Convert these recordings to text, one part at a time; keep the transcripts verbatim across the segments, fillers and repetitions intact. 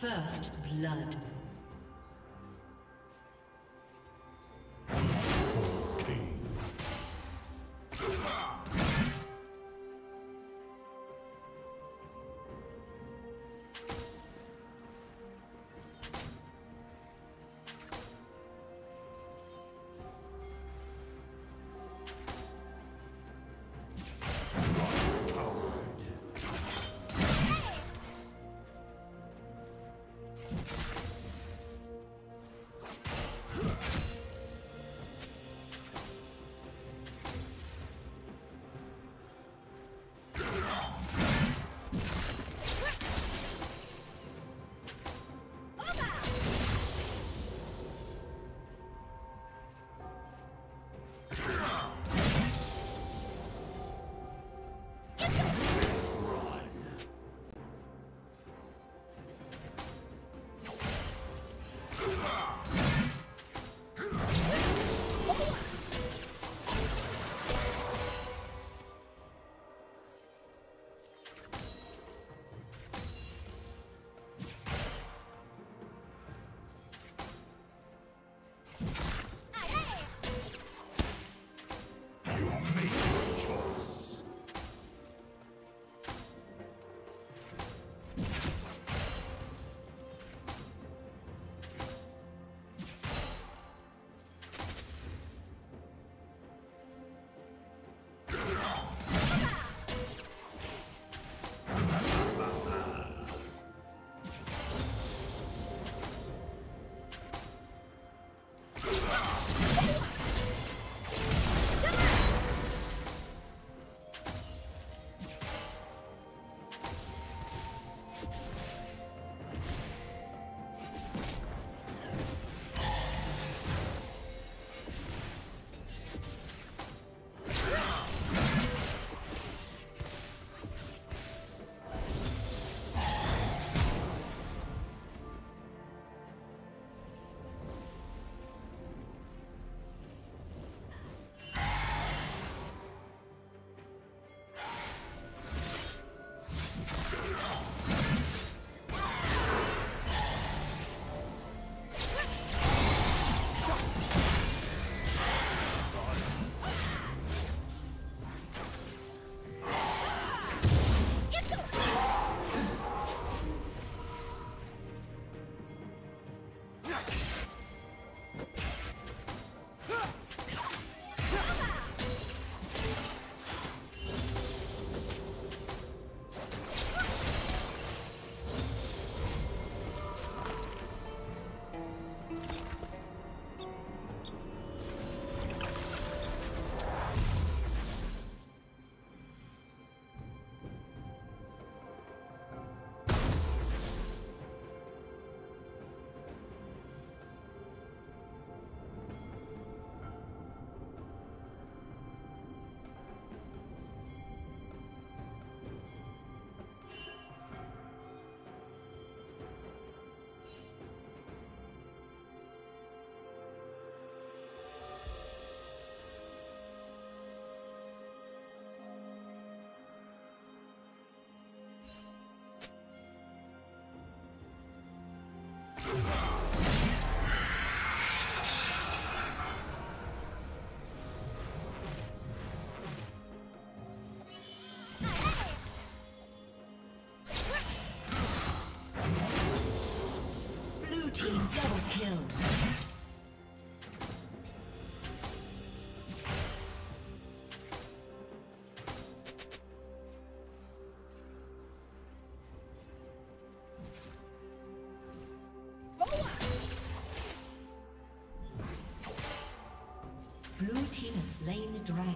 First blood. team double kill. Blue team has slain the dragon.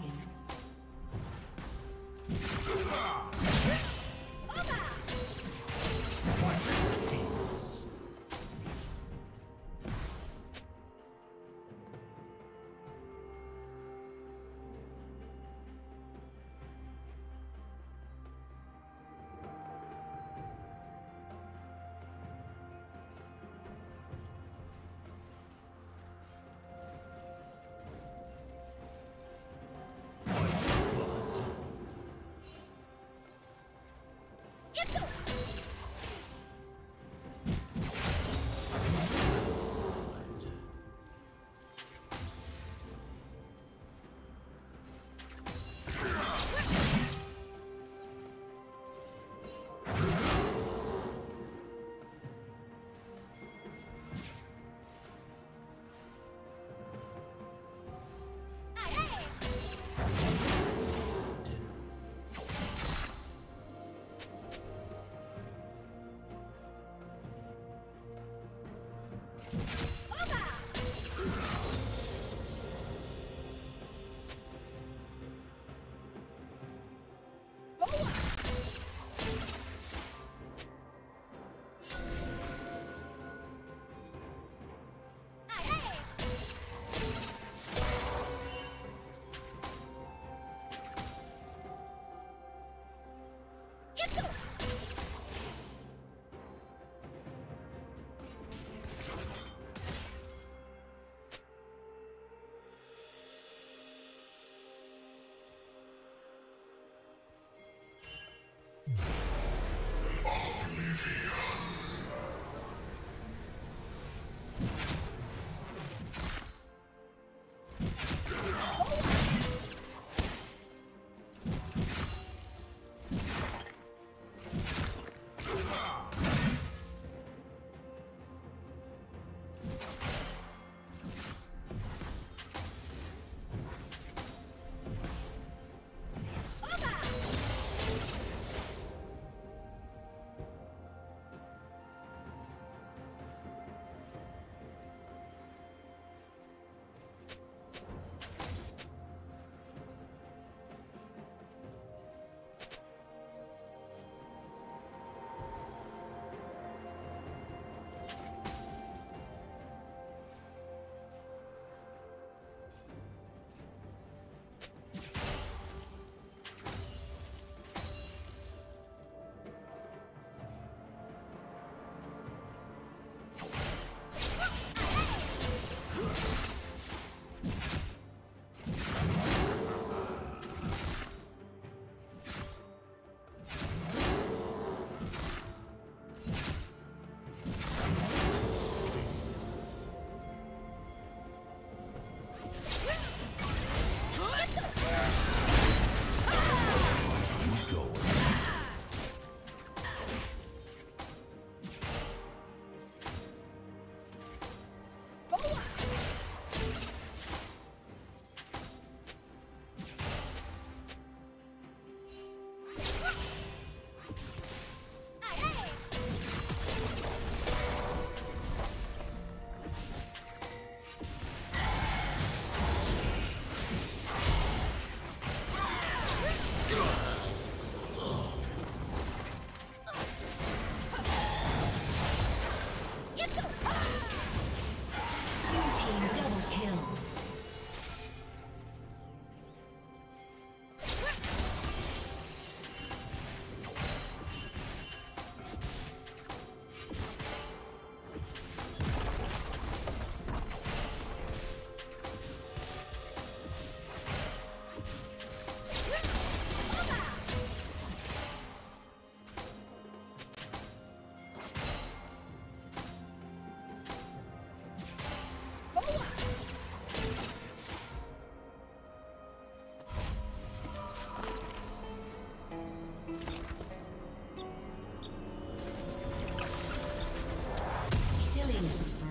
Killing spree.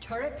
Turret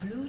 Blue